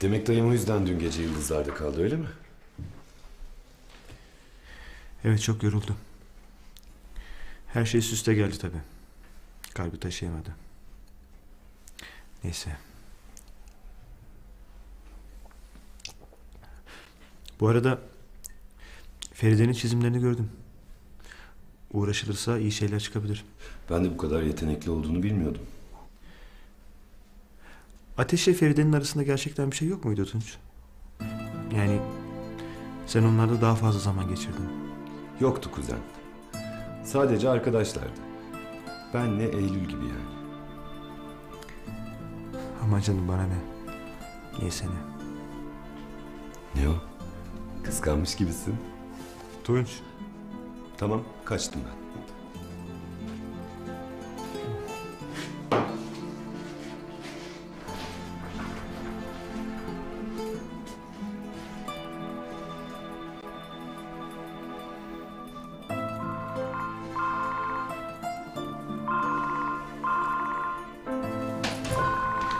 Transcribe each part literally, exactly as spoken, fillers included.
Demek dayım o yüzden dün gece yıldızlarda kaldı, öyle mi? Evet, çok yoruldum. Her şey üst üste geldi tabii. Kalbi taşıyamadı. Neyse. Bu arada Feride'nin çizimlerini gördüm. Uğraşılırsa iyi şeyler çıkabilir. Ben de bu kadar yetenekli olduğunu bilmiyordum. Ateş ile Feride'nin arasında gerçekten bir şey yok muydu Tunç? Yani sen onlarla daha fazla zaman geçirdin. Yoktu kuzen. Sadece arkadaşlardı. Benle Eylül gibi yani. Ama canım bana ne? Neyse ne? Ne o? Kıskanmış gibisin. Tunç. Tamam, kaçtım ben.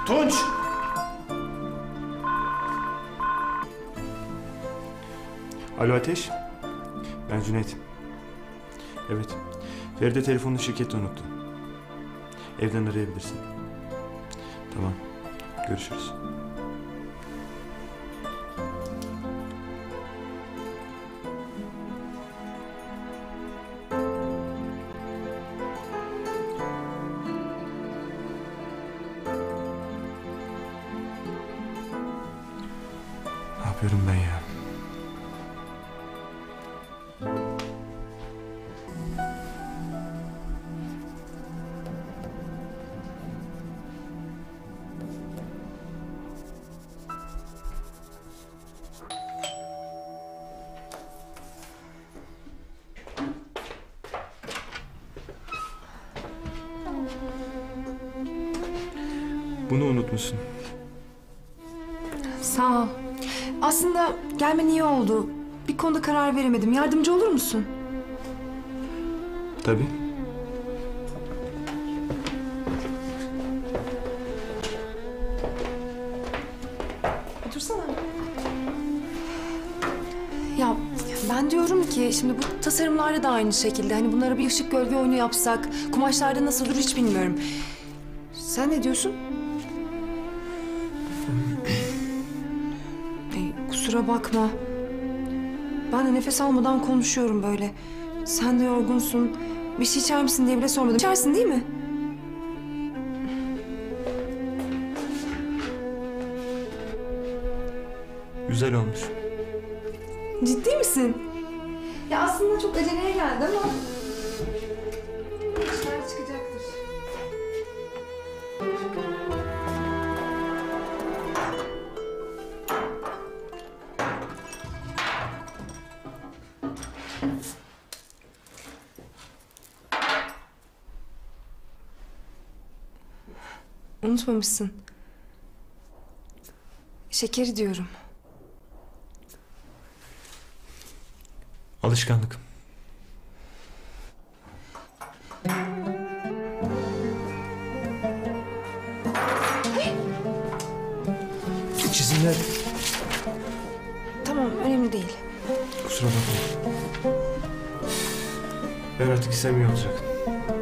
Tunç! Alo Ateş, ben Cüneyt. Evet, Feride telefonunu şirkette unuttu. Evden arayabilirsin. Tamam, görüşürüz. Ne yapıyorum ben ya? Bunu unutmuşsun. Sağ ol. Aslında gelmen iyi oldu. Bir konuda karar veremedim. Yardımcı olur musun? Tabii. Otursana. Ya ben diyorum ki şimdi bu tasarımlarda da aynı şekilde. Hani bunlara bir ışık gölge oyunu yapsak, kumaşlarda nasıl olur hiç bilmiyorum. Sen ne diyorsun? Kusura bakma. Ben de nefes almadan konuşuyorum böyle. Sen de yorgunsun. Bir şey içer misin diye bile sormadım. İçersin değil mi? Güzel olmuş. Ciddi misin? Ya aslında çok aceleye geldi ama... işler çıkacaktır. Unutmamışsın. Şekeri diyorum. Alışkanlık. Hey! Çizimler. Tamam, önemli değil. Kusura bakma. Ben artık istemiyor olacak.